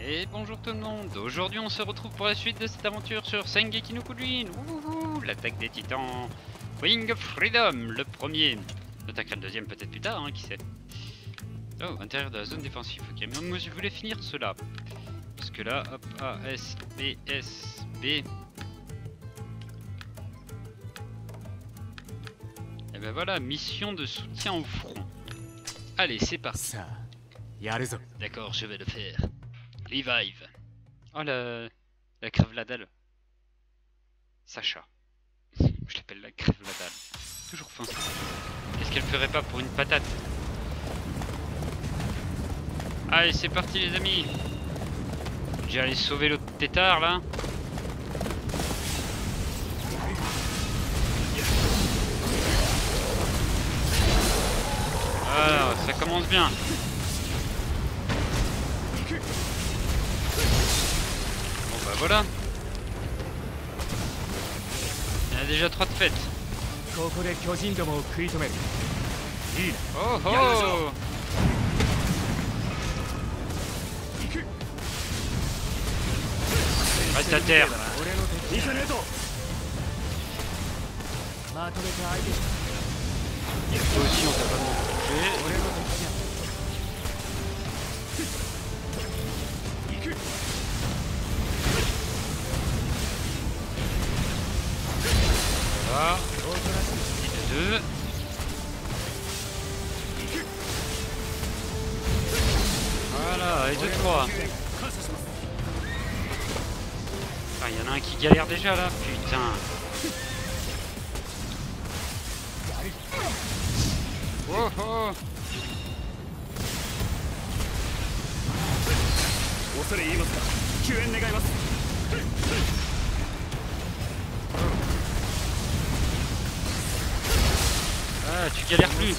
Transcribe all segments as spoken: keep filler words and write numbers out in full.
Et bonjour tout le monde, aujourd'hui on se retrouve pour la suite de cette aventure sur Shingeki no Kyojin, ouh, l'attaque des titans, Wings of Freedom, le premier, peut-être le deuxième peut-être plus tard, hein, qui sait. Oh, intérieur de la zone défensive, ok, mais moi je voulais finir cela, parce que là, hop, A, S, B, S, B, et ben voilà, mission de soutien au front. Allez, c'est parti. D'accord, je vais le faire. Revive. Oh la... la crève la dalle. Sasha. Je l'appelle la crève la dalle. Toujours fin. Qu'est-ce qu'elle ferait pas pour une patate? Allez, c'est parti les amis. J'ai allé sauver l'autre tétard là. Voilà, ça commence bien. Bon bah voilà. Il y en a déjà trois de fêtes. Oh oh. Reste à terre. Et toi aussi on t'a pas montré. Voilà. Et deux. Voilà, et deux, trois. Ah, il y en a un qui galère déjà là, putain. Oh oh. Ah, tu galères plus.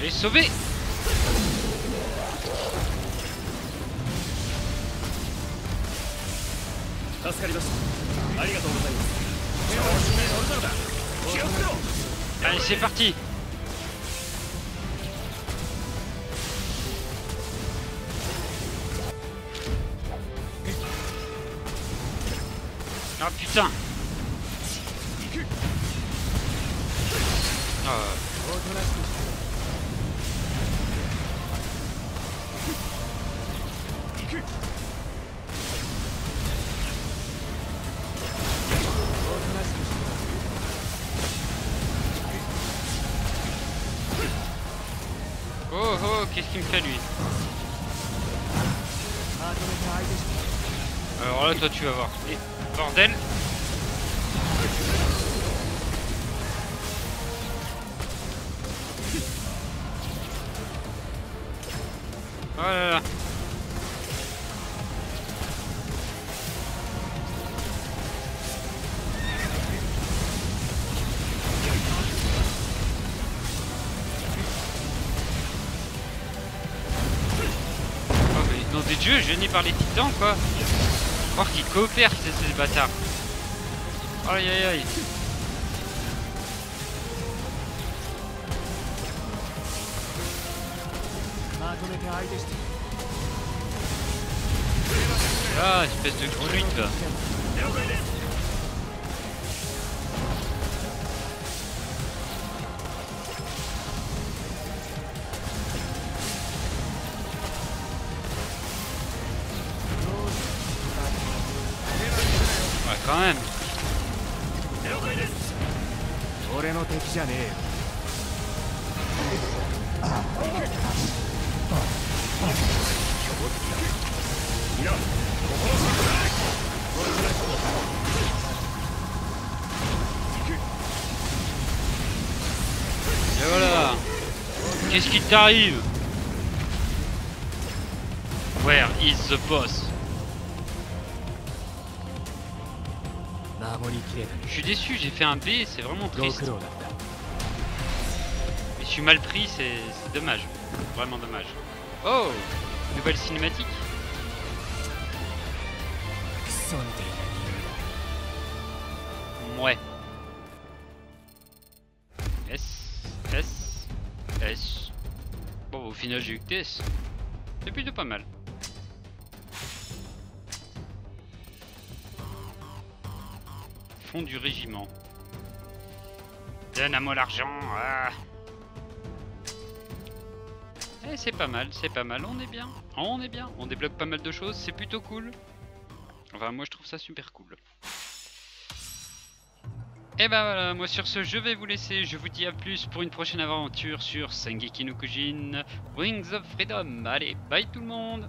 J'ai sauvé. Allez, c'est parti. Ah putain. Ah. Oh oh, qu'est-ce qu'il me fait lui? Alors là toi tu vas voir. Et bordel. Oh là là. Des dieux gênés par les titans quoi. Or qu'ils coopèrent ces, ces bâtards. Aïe aïe aïe. Ah, espèce de grenouille là. Quand même. Et voilà. Qu'est-ce qui t'arrive? Where is the boss? Je suis déçu, j'ai fait un B, c'est vraiment triste. Mais je suis mal pris, c'est dommage. Vraiment dommage. Oh, nouvelle cinématique. Ouais. S, S, S. Bon, au final j'ai eu que S. C'est plutôt pas mal. Fond du régiment. Donne à moi l'argent. Ah. Eh, c'est pas mal, c'est pas mal, on est bien. On est bien, on débloque pas mal de choses, c'est plutôt cool. Enfin, moi je trouve ça super cool. Et bah voilà, moi sur ce je vais vous laisser, je vous dis à plus pour une prochaine aventure sur Shingeki no Kyojin, Wings of Freedom. Allez, bye tout le monde.